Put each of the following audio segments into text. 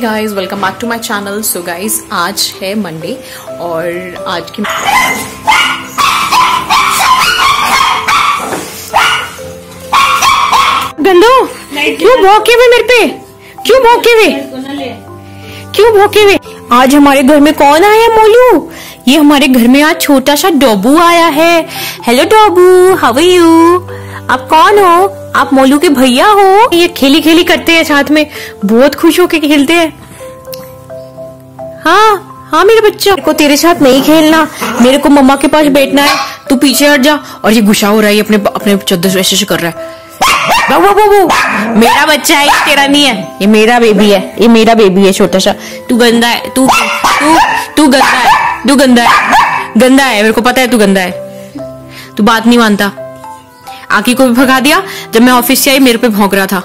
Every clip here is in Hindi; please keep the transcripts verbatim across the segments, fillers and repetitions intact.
Hey guys welcome back to my channel. So guys आज है मंडे और आज की गंदो क्यों भौंके हुए मेरे पे, क्यों भौंके हुए क्यों भौंके हुए आज हमारे घर में कौन आया मोलू? ये हमारे घर में आज छोटा सा डोबू आया है। Hello डोबू, how are you? आप कौन हो? आप मोलू के भैया हो। ये खेली खेली करते हैं, साथ में बहुत खुश होके खेलते हैं। हाँ हाँ मेरे बच्चा, को तेरे साथ नहीं खेलना, मेरे को मम्मा के पास बैठना है, तू पीछे हट जा। और ये गुस्सा हो रहा है, ये अपने अपने चद्दर ऐसे ऐसे कर रहा है। वो वो वो मेरा बच्चा है, ये तेरा नहीं है, ये मेरा बेबी है, ये मेरा बेबी है छोटा सा। तू गंदा है, तू तू तू गंदा है, तू गंदा है, गंदा है, मेरे को पता है तू गंदा है। तू बात नहीं मानता, आकी को भी भगा दिया। जब मैं ऑफिस से आई मेरे पे भौंक रहा था,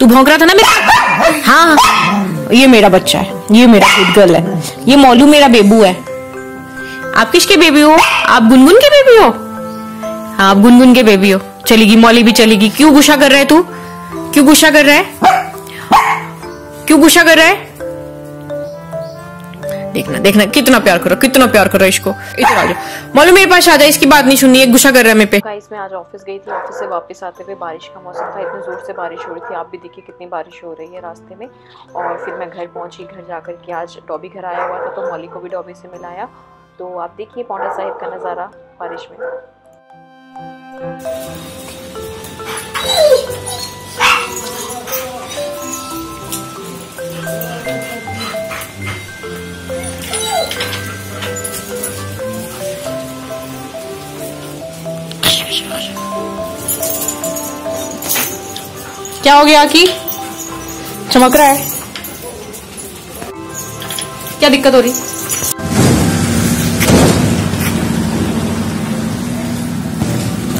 तू भौंक रहा था ना मेरे। हाँ ये मेरा बच्चा है, ये मेरा गुड गर्ल है, ये मोलू मेरा बेबू है। आप किसके बेबी हो? आप गुनगुन के बेबी हो। हाँ आप गुनगुन के बेबी हो। चलेगी मौली भी चलेगी। क्यों गुस्सा कर रहा है तू? क्यों गुस्सा कर रहा है? क्यों गुस्सा कर रहा है? देखना देखना कितना प्यार करो, कितना प्यार करो इसको। इधर आ जाओ मोलू, मेरे पास आ जाए, इसकी बात नहीं सुननी है, गुस्सा कर रहा है मेरे पे। गाइस मैं आज ऑफिस गई थी, ऑफिस से वापस आते हुए बारिश का मौसम था, इतनी जोर से बारिश हो रही थी। आप भी देखिए कितनी बारिश हो रही है रास्ते में। और फिर मैं घर पहुंची, घर जाकर के आज डॉबी घर आया हुआ था तो मॉली को भी डॉबी से मिलाया। तो आप देखिए पांडा साहिब का नज़ारा बारिश में। क्या हो गया कि चमक रहा है? क्या दिक्कत हो रही?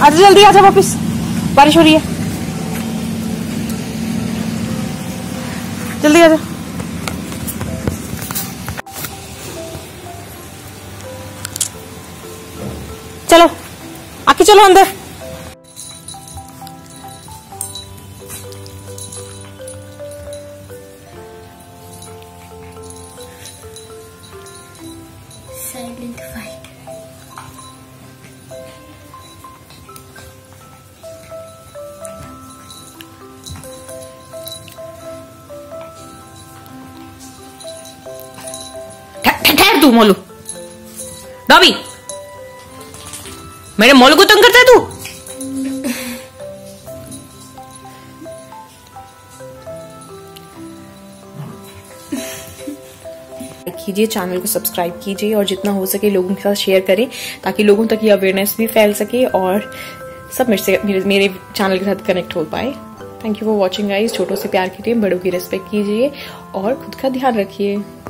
आजा जल्दी आजा वापस, बारिश हो रही है, जल्दी आजा। चलो आके चलो अंदर। ठहर तू मोलू, डॉबी मेरे मोलू को तंग करता है तू। कीजिए चैनल को सब्सक्राइब कीजिए और जितना हो सके लोगों के साथ शेयर करें ताकि लोगों तक ये अवेयरनेस भी फैल सके और सब मेरे से मेरे चैनल के साथ कनेक्ट हो पाए। Thank you for watching guys. छोटों से प्यार कीजिए, बड़ों की रेस्पेक्ट कीजिए और खुद का ध्यान रखिए।